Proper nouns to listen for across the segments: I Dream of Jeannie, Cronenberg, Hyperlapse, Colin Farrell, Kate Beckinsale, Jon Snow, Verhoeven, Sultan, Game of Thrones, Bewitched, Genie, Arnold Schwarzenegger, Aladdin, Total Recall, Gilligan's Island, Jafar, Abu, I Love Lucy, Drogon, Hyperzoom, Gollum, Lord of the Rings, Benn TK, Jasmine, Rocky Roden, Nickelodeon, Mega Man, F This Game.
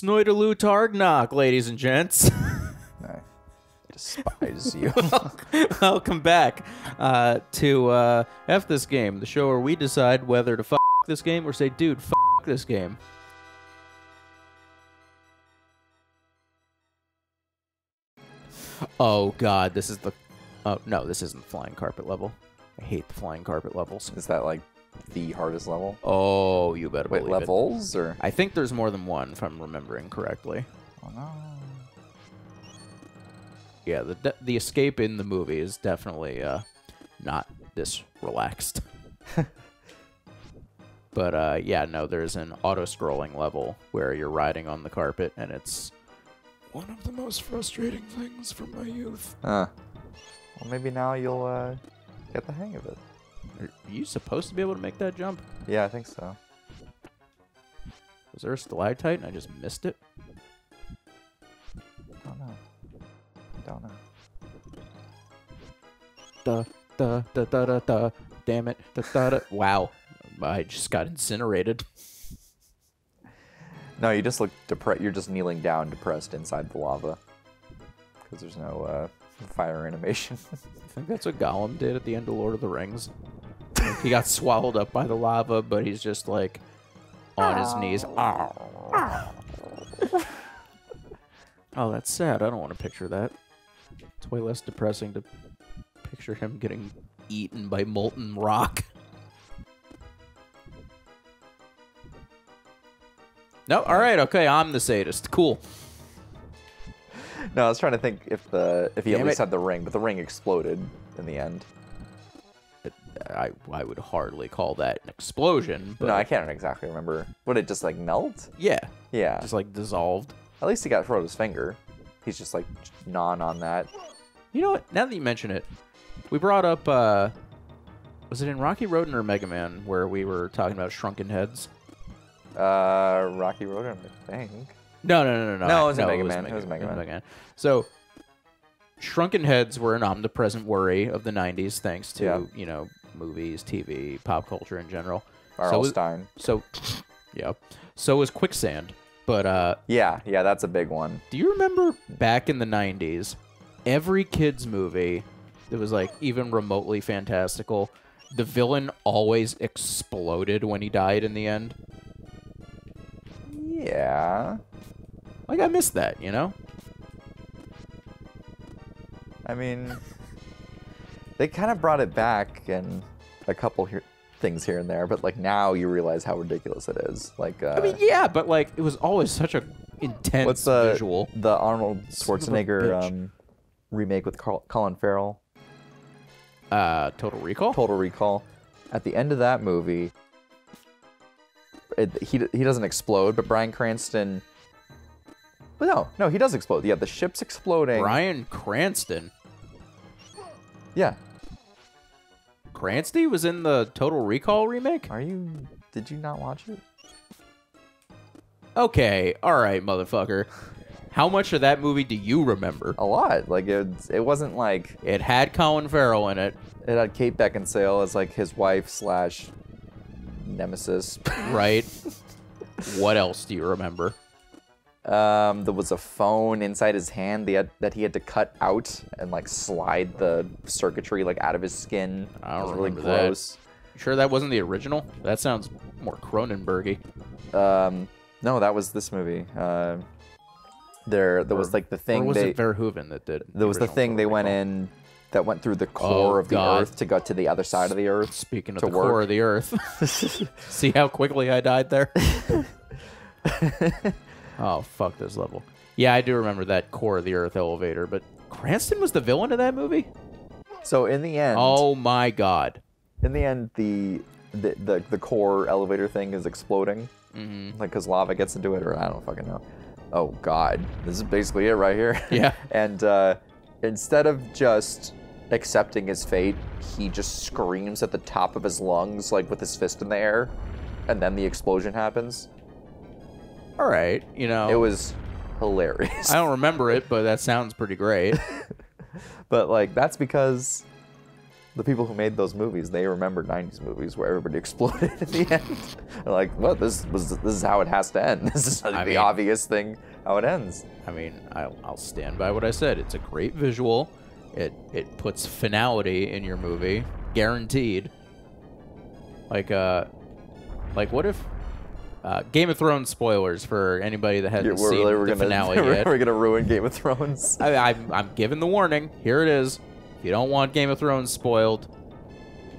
Snoidaloo Targnock, ladies and gents. I despise you. Welcome back to F This Game, the show where we decide whether to fuck this game or say, dude, fuck this game. Oh, God, this is the... Oh, no, this isn't the flying carpet level. I hate the flying carpet levels. Is that, like, the hardest level? Oh, you better believe it. Wait, levels, or...? I think there's more than one, if I'm remembering correctly. Oh, no. Yeah, the escape in the movie is definitely not this relaxed. But, yeah, no, there's an auto-scrolling level where you're riding on the carpet, and it's... one of the most frustrating things from my youth. Well, maybe now you'll get the hang of it. Are you supposed to be able to make that jump? Yeah, I think so. Was there a stalactite and I just missed it? Don't know. Don't know. Da da da da da da. Damn it! Da da da. Wow, I just got incinerated. No, you just look depressed. You're just kneeling down, depressed inside the lava, because there's no fire animation. I think that's what Gollum did at the end of Lord of the Rings. He got swallowed up by the lava, but he's just like on his knees. Oh, that's sad. I don't want to picture that. It's way less depressing to picture him getting eaten by molten rock. No, all right, okay, I'm the sadist. Cool. No, I was trying to think if he at least had the ring, but the ring exploded in the end. I would hardly call that an explosion. But... No, I can't exactly remember. Would it just like melt? Yeah. Yeah. Just like dissolved. At least he got Frodo's finger. He's just like gnawing on that. You know what? Now that you mention it, we brought up was it in Rocky Roden or Mega Man where we were talking about shrunken heads? Rocky Roden, I think. No. No, it was Mega Man. It was Mega Man. So, shrunken heads were an omnipresent worry of the 90s, thanks to, you know, movies, TV, pop culture in general. Arlstein. So, yeah. So was quicksand. But, yeah, that's a big one. Do you remember back in the 90s, every kid's movie that was, like, even remotely fantastical, the villain always exploded when he died in the end? Yeah. Like, I missed that, you know? I mean, they kind of brought it back in a couple things here and there, but, like, now you realize how ridiculous it is. Like, I mean, yeah, but, like, it was always such a intense visual. The Arnold Schwarzenegger remake with Colin Farrell? Total Recall? Total Recall. At the end of that movie... He doesn't explode, but Bryan Cranston... Well, no, he does explode. Yeah, the ship's exploding. Bryan Cranston? Yeah. Cranston was in the Total Recall remake? Did you not watch it? Okay, alright, motherfucker. How much of that movie do you remember? A lot. Like, it wasn't like... It had Colin Farrell in it. It had Kate Beckinsale as, like, his wife / nemesis. Right. What else do you remember? There was a phone inside his hand that he had to cut out and like slide the circuitry like out of his skin. I don't remember really gross. You sure that wasn't the original? That sounds more Cronenberg-y. No, that was this movie. There was like the thing. Or was it Verhoeven that did? There was the thing they went in that went through the core of the earth to go to the other side of the earth. Speaking of the core of the earth. See how quickly I died there? Oh, fuck this level. Yeah, I do remember that core of the earth elevator, but Cranston was the villain of that movie? So in the end... Oh, my God. In the end, the core elevator thing is exploding. Mm-hmm. Like, because lava gets into it, or I don't fucking know. Oh, God. This is basically it right here. Yeah. And instead of just... accepting his fate, he just screams at the top of his lungs, like with his fist in the air, and then the explosion happens. All right, you know. It was hilarious. I don't remember it, but that sounds pretty great. But, like, that's because the people who made those movies, they remember 90s movies where everybody exploded at the end. They're like, well, this is how it has to end. This is the obvious thing, how it ends. I mean, I'll stand by what I said. It's a great visual. It puts finality in your movie, guaranteed. Like what if Game of Thrones spoilers for anybody that hasn't seen the finale yet. We're gonna ruin Game of Thrones. I'm giving the warning. Here it is. If you don't want Game of Thrones spoiled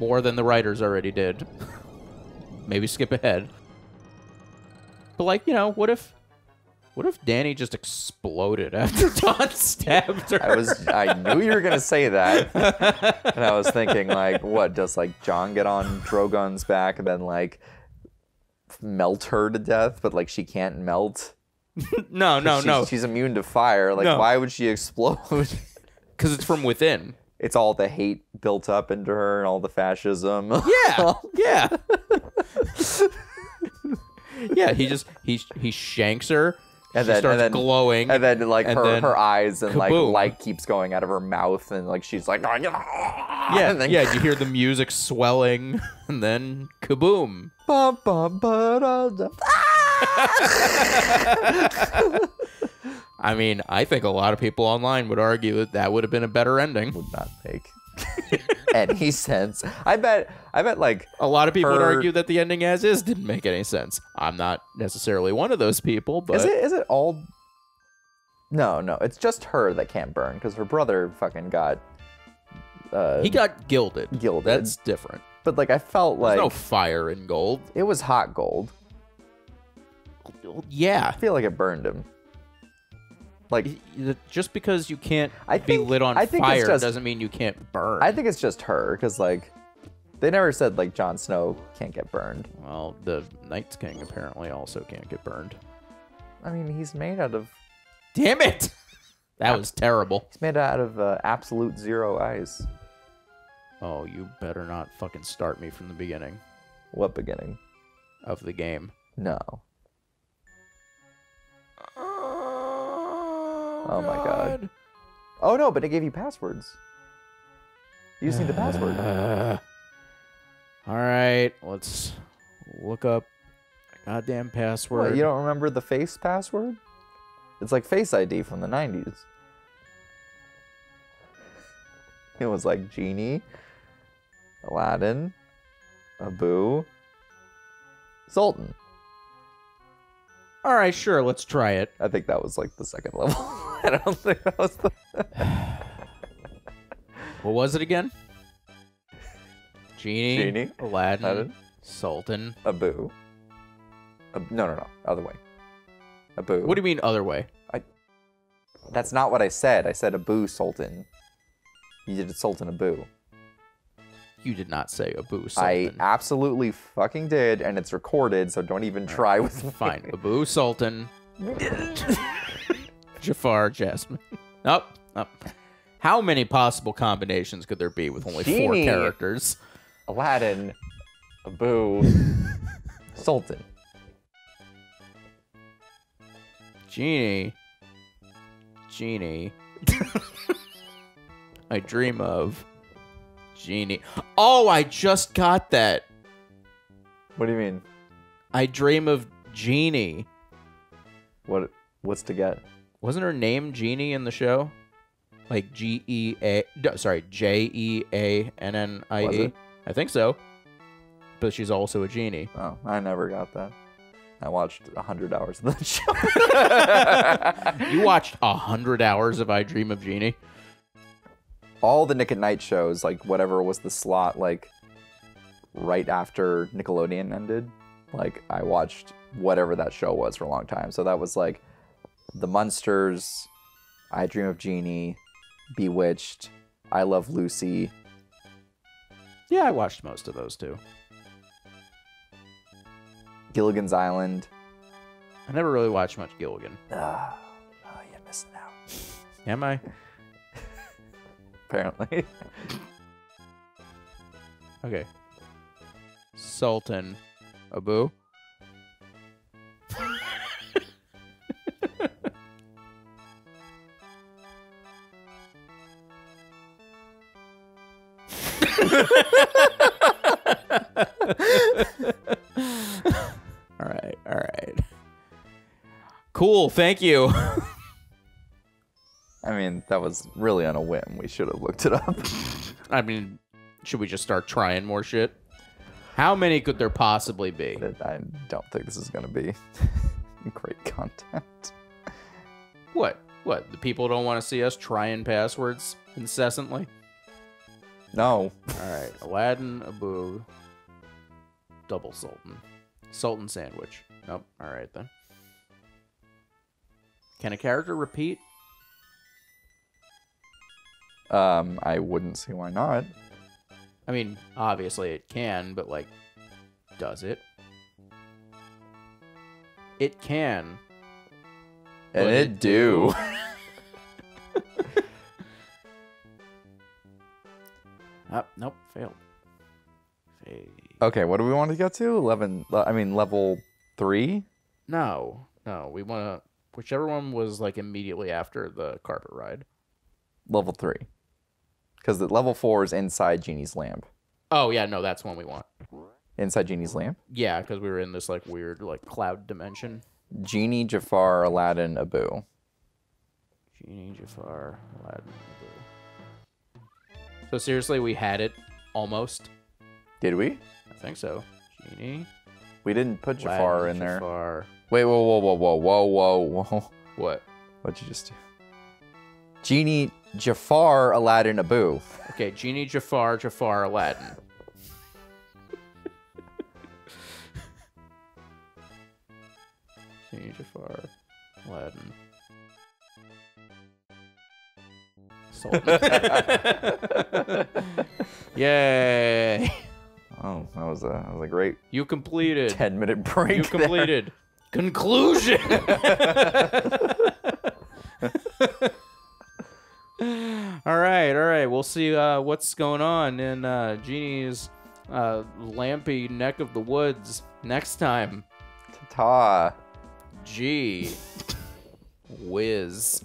more than the writers already did, maybe skip ahead. But like, you know, what if Danny just exploded after Dawn stabbed her? I knew you were gonna say that, and I was thinking like, what does like Jon get on Drogon's back and then like melt her to death? But like she can't melt. no. She's immune to fire. Like why would she explode? Because it's from within. It's all the hate built up into her and all the fascism. Yeah, yeah. Yeah, he shanks her, and she starts glowing. And then, like, her eyes and, like, light keeps going out of her mouth, and, like, she's like... Yeah, and then, yeah, you hear the music swelling, and then kaboom. I mean, I think a lot of people online would argue that that would have been a better ending. Would not make any sense. I bet like a lot of people would argue that the ending as is didn't make any sense. I'm not necessarily one of those people, but is it all? No, it's just her that can't burn because her brother fucking got he got gilded. Gilded. That's different. But like I felt like there's no fire in gold. It was hot gold. Yeah. I feel like it burned him. Like just because you can't be lit on fire doesn't mean you can't burn. I think it's just her, because like they never said like Jon Snow can't get burned. Well, the Night King apparently also can't get burned. I mean, he's made out of. Damn it! That was terrible. He's made out of absolute zero ice. Oh, you better not fucking start me from the beginning. What beginning? Of the game. No. Oh my god. Oh no, but it gave you passwords. You just need the password. All right, let's look up a goddamn password. What, you don't remember the face password? It's like Face ID from the 90s. It was like Genie, Aladdin, Abu, Sultan. All right, sure, let's try it. I think that was like the second level. I don't think that was the... What was it again? Genie, Aladdin, Sultan. Abu. No, other way. Abu. What do you mean other way? That's not what I said. I said Abu, Sultan. You did Sultan, Abu. You did not say Abu Sultan. I absolutely fucking did, and it's recorded, so don't even try with me. Fine. Abu Sultan. Jafar, Jasmine. Nope. How many possible combinations could there be with only Genie, 4 characters? Aladdin, Abu, Sultan. Genie. I dream of... Genie. Oh, I just got that. What do you mean? I dream of Genie. What's to get? Wasn't her name Genie in the show? Like J-E-A-N-N-I-E. Was it? I think so. But she's also a genie. Oh, I never got that. I watched 100 hours of that show. You watched 100 hours of I Dream of Jeannie? All the Nick at Night shows, like whatever was the slot, like right after Nickelodeon ended, like I watched whatever that show was for a long time. So that was like The Munsters, I Dream of Jeannie, Bewitched, I Love Lucy. Yeah, I watched most of those too. Gilligan's Island. I never really watched much Gilligan. Oh, you're missing out. Am I? Apparently. Okay. Sultan. Abu. All right, all right. Cool, thank you. I mean, that was really on a whim. We should have looked it up. I mean, should we just start trying more shit? How many could there possibly be? I don't think this is going to be great content. What? What? The people don't want to see us trying passwords incessantly? No. All right. Aladdin, Abu, double Sultan. Sultan sandwich. Nope. All right, then. Can a character repeat? I wouldn't see why not. I mean, obviously it can, but, like, does it? It can. And it do. Oh, nope, failed. Failed. Okay, what do we want to get to? level 3? No, no, we want to... Whichever one was, like, immediately after the carpet ride. Level 3. Because the level 4 is inside Genie's lamp. Oh, yeah, no, that's one we want. Inside Genie's lamp? Yeah, because we were in this, like, weird, like, cloud dimension. Genie, Jafar, Aladdin, Abu. Genie, Jafar, Aladdin, Abu. So, seriously, we had it almost. Did we? I think so. Genie. We didn't put Jafar in there. Jafar. Wait, whoa, whoa, whoa, whoa, whoa, whoa, whoa. What? What'd you just do? Genie, Jafar, Aladdin, Abu. Okay, Genie, Jafar, Jafar, Aladdin. Genie, Jafar, Aladdin. Sultan. Yay! Oh, that was a great. You completed 10-minute break. You completed there. Conclusion. All right, all right. We'll see what's going on in Genie's lampy neck of the woods next time. Ta-ta. Gee. Whiz.